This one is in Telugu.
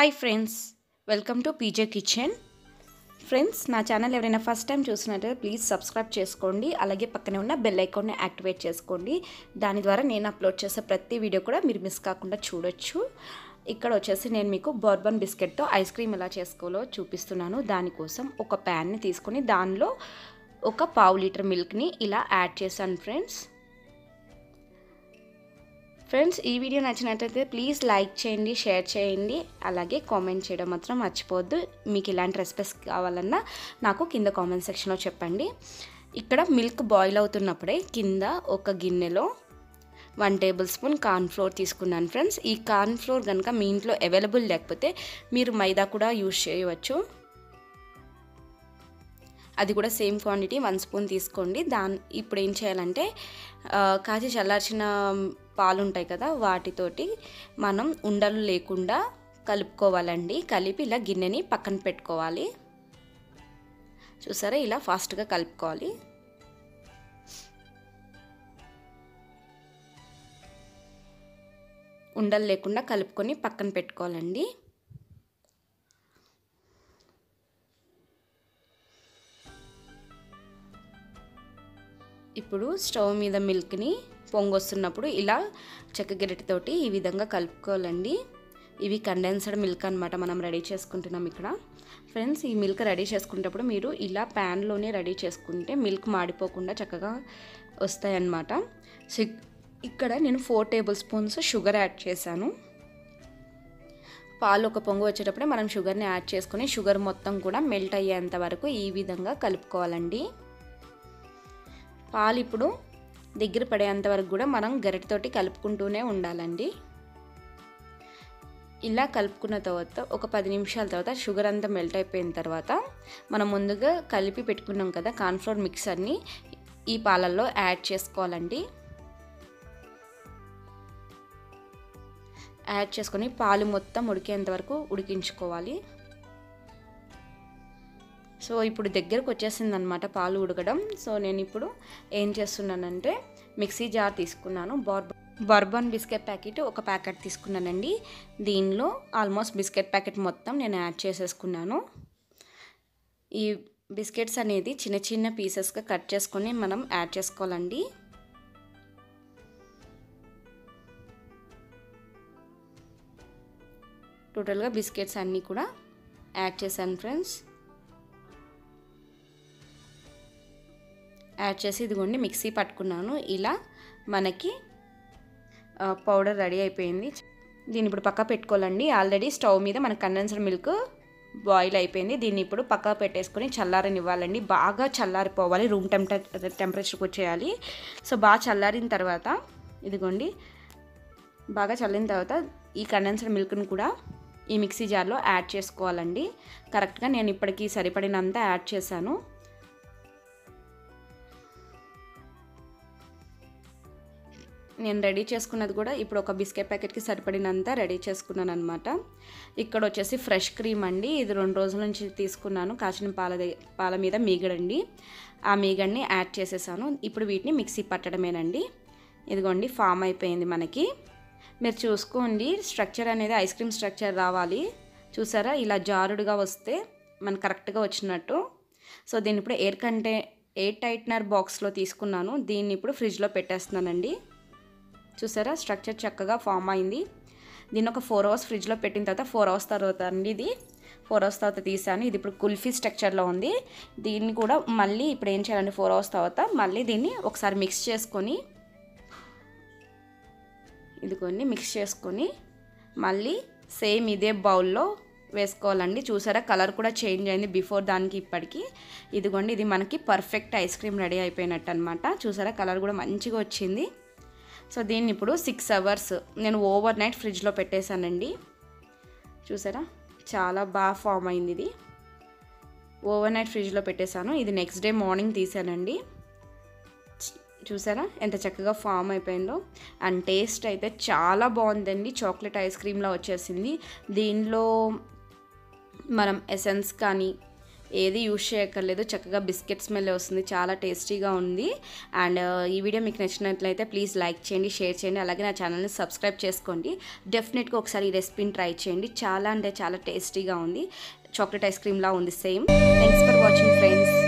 High friends welcome to PJ kitchen friends ना चैनल एवरैना फस्ट टाइम चूसिनट्लयिते प्लीज़ सब्सक्राइब चेसुकोंडी अलागे पक्कने उन्न बेल ऐकान नि एक्टिवेट चेसुकोंडी दानि द्वारा नेनु अप्लोड चेसे प्रति वीडियो कूडा मीरु मिस काकुंडा चूडोच्चु। इक्कड वच्चेसी नेनु मीकु बॉर्बन बिस्केट तो आइस क्रीम एला चेसुकोवालो चूपिस्तुन्नानु। दानि कोसम ओक पैन नि तीसुकोनि दानिलो ओक 1/2 लीटर मिल्क नि इला याड चेशानु फ्रेंड्स। फ्रेंड्स ई वीडियो नच्चिनट्लयिते प्लीज़ लाइक चेयंडी शेर चेयंडी अलागे कामेंट चेयडम मात्रम मर्चिपोवद्दु। मीकु इलांटि रेसिपीस कावालन्ना नाकु किंद कामेंट सेक्षन लो चेप्पंडी। इक्कड मिल्क बॉईल अवुतुन्नप्पुडे किंद ओक गिन्नेलो 1 टेबल स्पून कॉर्न फ्लोर तीसुकुन्नानु फ्रेंड्स। ई कॉर्न फ्लोर गनुक मी इंट्लो अवेलबుల్ लेकपोते मीरु मैदा कूडा यूज चेयोच्चु। అది కూడా సేమ్ క్వాంటిటీ 1 స్పూన్ తీసుకోండి। దాని ఇప్పుడు ఏం చేయాలంటే కాచి చల్లార్చిన పాలు ఉంటాయి కదా వాటితోటి మనం ఉండలు లేకుండా కలుపుకోవాలండి। కలిపి ఇలా గిన్నెని పక్కన పెట్టుకోవాలి। చూసారా ఇలా ఫాస్ట్ గా కలుపుకోవాలి। ఉండలు లేకుండా కలుపుకొని పక్కన పెట్టుకోవాలండి। ఇప్పుడు స్టవ్ మీద మిల్క్ ని పొంగొస్తున్నప్పుడు ఇలా చెక్క గరిటె తోటి ఈ విధంగా కలుపుకోవాలండి। ఇవి కండెన్స్డ్ మిల్క్ అన్నమాట మనం రెడీ చేసుకుంటున్నాం ఇక్కడ ఫ్రెండ్స్। ఈ మిల్క్ రెడీ చేసుకునేటప్పుడు మీరు ఇలా పాన్ లోనే రెడీ చేసుకుంటే మిల్క్ మాడిపోకుండా చక్కగా వస్తాయి అన్నమాట। సో ఇక్కడ నేను 4 టేబుల్ స్పూన్స్ షుగర్ యాడ్ చేశాను। పాలు ఒక పొంగు వచ్చేటప్పుడు మనం షుగర్ ని యాడ్ చేసుకొని షుగర్ మొత్తం కూడా మెల్ట్ అయ్యేంత వరకు ఈ విధంగా కలుపుకోవాలండి। పాలు ఇప్పుడు దగ్గర పడేంత వరకు కూడా మనం గరిటె తోటి కలుపుకుంటూనే ఉండాలండి। ఇలా కలుపుకున్న తర్వాత ఒక 10 నిమిషాల తర్వాత షుగర్ అంతా మెల్ట్ అయిపోయిన తర్వాత మనం ముందుగా కలిపి పెట్టుకున్నాం కదా కార్న్ ఫ్లోర్ మిక్సర్ ని ఈ పాలల్లో యాడ్ చేసుకోవాలండి। యాడ్ చేసుకొని పాలు మొత్తం ఉడికేంత వరకు ఉడికించుకోవాలి। సో ఇప్పుడు దగ్గరికి వచ్చేసింది అన్నమాట పాలు ఉడకడం। సో నేను ఇప్పుడు ఏం చేస్తున్నానంటే మిక్సీ జార్ తీసుకున్నాను। బర్బన్ బిస్కెట్ ప్యాకెట్ ఒక ప్యాకెట్ తీసుకున్నానండి। దీనిలో ఆల్మోస్ట్ బిస్కెట్ ప్యాకెట్ మొత్తం నేను యాడ్ చేసేసుకున్నాను। ఈ బిస్కెట్స్ అనేది చిన్న చిన్న పీసెస్ గా కట్ చేసుకొని మనం యాడ్ చేసుకోవాలండి। టోటల్ గా బిస్కెట్స్ అన్నీ కూడా యాడ్ చేశాను ఫ్రెండ్స్। యాడ్ చేసి ఇదిగోండి మిక్సీ పట్టుకున్నాను। ఇలా మనకి పౌడర్ రెడీ అయిపోయింది। దీన్ని ఇప్పుడు పక్క పెట్టుకోవాలండి। ఆల్రెడీ స్టవ్ మీద మన కండెన్స్డ్ మిల్క్ బాయిల్ అయిపోయింది। దీన్ని ఇప్పుడు పక్క పెట్టేసుకొని చల్లారనివ్వాలండి। బాగా చల్లారిపోవాలి, రూమ్ టెంపరేచర్కి వచ్చేయాలి। సో బాగా చల్లారిన తర్వాత ఇదిగోండి బాగా చల్లిన తర్వాత ఈ కండెన్స్డ్ మిల్క్ను కూడా ఈ మిక్సీ జార్లో యాడ్ చేసుకోవాలండి। కరెక్ట్గా నేను ఇప్పటికీ సరిపడినంత యాడ్ చేశాను। నేను రెడీ చేసుకున్నది కూడా ఇప్పుడు ఒక బిస్కెట్ ప్యాకెట్కి సరిపడినంత రెడీ చేసుకున్నాను అన్నమాట। ఇక్కడ వచ్చేసి ఫ్రెష్ క్రీమ్ అండి, ఇది 2 రోజుల నుంచి తీసుకున్నాను। కాచిన పాల మీద మీగడండి, ఆ మీగడ్ని యాడ్ చేసేసాను। ఇప్పుడు వీటిని మిక్సీ పట్టడమేనండి। ఇదిగోండి ఫామ్ అయిపోయింది మనకి, మీరు చూసుకోండి। స్ట్రక్చర్ అనేది ఐస్ క్రీమ్ స్ట్రక్చర్ రావాలి, చూసారా? ఇలా జారుడుగా వస్తే మనకు కరెక్ట్గా వచ్చినట్టు। సో దీన్ని ఇప్పుడు ఎయిర్ టైట్నర్ బాక్స్లో తీసుకున్నాను। దీన్ని ఇప్పుడు ఫ్రిడ్జ్లో పెట్టేస్తున్నానండి। చూసారా స్ట్రక్చర్ చక్కగా ఫామ్ అయింది। దీన్ని ఒక 4 అవర్స్ ఫ్రిడ్జ్లో పెట్టిన తర్వాత 4 అవర్స్ తర్వాత అండి, ఇది 4 అవర్స్ తర్వాత తీసాను। ఇది ఇప్పుడు కుల్ఫీ స్ట్రక్చర్లో ఉంది। దీన్ని కూడా మళ్ళీ ఇప్పుడు ఏం చేయాలంటే 4 అవర్స్ తర్వాత మళ్ళీ దీన్ని ఒకసారి మిక్స్ చేసుకొని ఇదిగోండి మిక్స్ చేసుకొని మళ్ళీ సేమ్ ఇదే బౌల్లో వేసుకోవాలండి। చూసారా కలర్ కూడా చేంజ్ అయింది బిఫోర్ దానికి ఇప్పటికి। ఇదిగోండి ఇది మనకి పర్ఫెక్ట్ ఐస్ క్రీమ్ రెడీ అయిపోయినట్టు అనమాట। చూసారా కలర్ కూడా మంచిగా వచ్చింది। సో దీన్ని ఇప్పుడు 6 అవర్స్ నేను ఓవర్ నైట్ ఫ్రిడ్జ్లో పెట్టేశానండి। చూసారా చాలా బాగా ఫామ్ అయింది, ఇది ఓవర్ నైట్ ఫ్రిడ్జ్లో పెట్టేశాను। ఇది నెక్స్ట్ డే మార్నింగ్ తీసానండి। చూసారా ఎంత చక్కగా ఫామ్ అయిపోయిందో, అండ్ టేస్ట్ అయితే చాలా బాగుందండి, చాక్లెట్ ఐస్ క్రీమ్లా వచ్చేసింది। దీనిలో మనం ఎసెన్స్ కానీ ఏది యూస్ చేయక్కర్లేదు, చక్కగా బిస్కెట్ స్మెల్ వస్తుంది, చాలా టేస్టీగా ఉంది. అండ్ ఈ వీడియో మీకు నచ్చినట్లయితే ప్లీజ్ లైక్ చేయండి, షేర్ చేయండి, అలాగే నా ఛానల్ని సబ్స్క్రైబ్ చేసుకోండి. డెఫినెట్గా ఒకసారి ఈ రెసిపీని ట్రై చేయండి, చాలా అంటే చాలా టేస్టీగా ఉంది. చాక్లెట్ ఐస్ క్రీమ్లా ఉంది same. Thanks for watching friends.